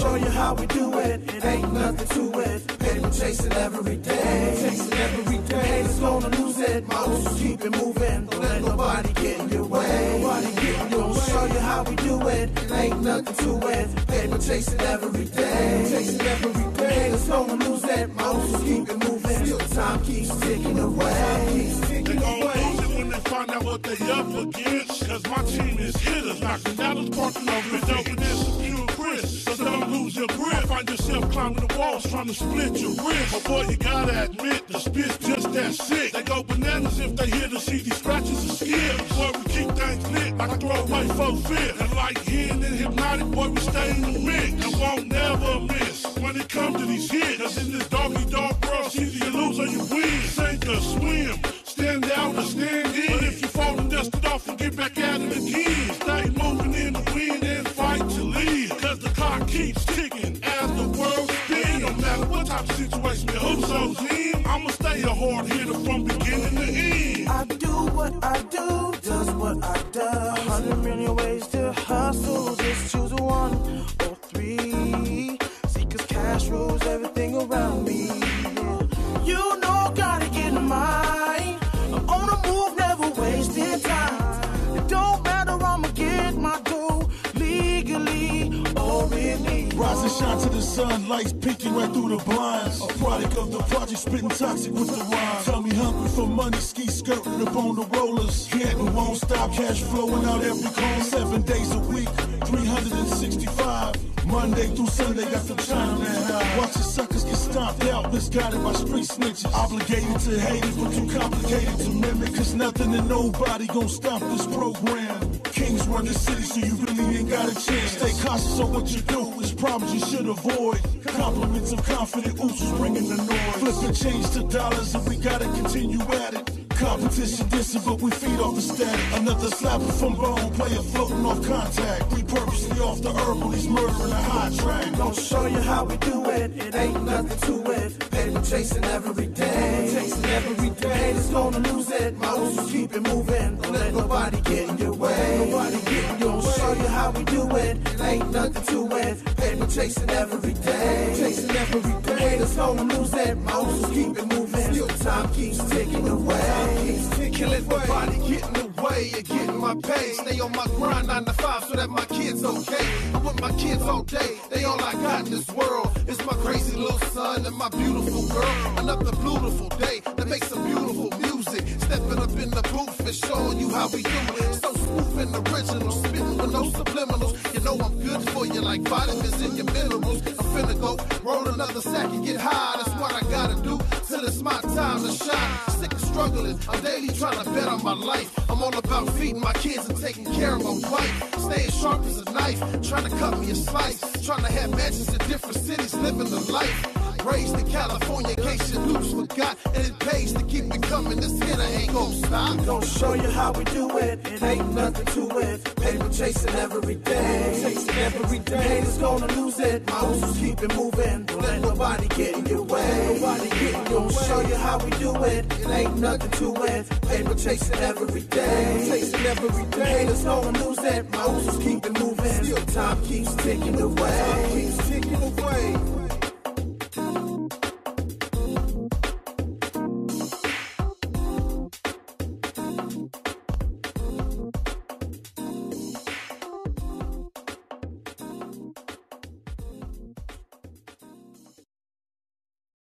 show you how we do it. It ain't nothing to it. People chasing every day. Chasing every day. Haters gonna lose it. My USO's keep it moving. Don't let nobody get in your way. Nobody get in your way. Show you how we do it. It ain't nothing to it. People chasing every day. Chasing every day. Haters gonna lose it. My USO's keep it moving. Still time keeps ticking away. Time keeps ticking away. Find out what they up against, cause my team is hitters, knocking out the parking lot over this pure Chris. So don't lose your grip. Find yourself climbing the walls, trying to split your wrist. Oh boy, you gotta admit the spit's just that sick. They go bananas if they hear the CD scratches and skips. Boy, we keep things lit like a throwaway 4-5. And like Hen and Hypnotic, boy, we stay in the mix and won't never miss when it comes to these hits. Cause in this doggy dog world, it's either you lose or you win. Sink or swim, stand out or stand in. But if you fall and dust it off and get back at it again, stay moving in the wind and fight to leave. Cause the clock keeps ticking as the world spins. No matter what type of situation the USO's in, I'ma stay a hard hitter from beginning to end. I do what I do, does what I do. 100 million ways to hustle, just choose one or three. See, cause cash rules everything around me. You know, gotta get in mind. Rise and shine to the sun, lights peeking right through the blinds. A product of the project, spitting toxic with the rhyme. Tell me hungry for money, ski skirting up on the rollers. Can't and won't stop, cash flowing out every corner. 7 days a week, 365. Monday through Sunday, got the time now. Watch the suckers get stomped out, misguided by street snitches. Obligated to hate it, but too complicated to mimic. Cause nothing and nobody gon' stop this program. Kings run the city, so you really ain't got a chance. Stay cautious on what you do, it's problems you should avoid. Compliments of confident USO's bringing the noise. Flipping change to dollars and we gotta continue at it. Competition distant, but we feed off the static. Another slapper from bone, player floating off contact. We purposely off the herbal, he's murdering a high track. Gonna show you how we do it, it ain't nothing to it. Paper chasing every day, chasing every day. Haters gonna lose it, my USO's keep it moving. Don't let nobody get in your way. Nobody get in your way. Show you how we do it, it ain't nothing to it. Paper chasing every day, chasing every day. Haters gonna lose it, my USO's keep it moving. Still time keeps ticking away. Killing the body, getting away, and getting my pay. Stay on my grind 9 to 5 so that my kids okay. I'm with my kids all day, they all I got in this world. It's my crazy little son and my beautiful girl. Another beautiful day that makes some beautiful music. Stepping up in the booth and showing you how we do it. So smooth and original, spitting with no subliminals. You know I'm good for you like vitamins in your minerals. I'm finna go roll another sack and get high. That's what I gotta do till it's my time to shine. Struggling. I'm daily trying to bet on my life. I'm all about feeding my kids and taking care of my wife. Staying sharp as a knife, trying to cut me a slice. Trying to have matches in different cities, living the life. Raised in California, in case you lose forgot. And it pays to keep it coming. This hitter ain't gonna stop. Gonna show you how we do it. It ain't nothing to it. Paper chasing every day, chasing every day. Haters gonna lose it. My USO's keep it moving. Don't let nobody get in your way. Nobody get in your way. Gonna show you how we do it. It ain't nothing to it. Paper chasing every day, chasing every day. Haters gonna lose it. My USO's keep it moving. Still time keeps ticking away. Time keeps ticking away.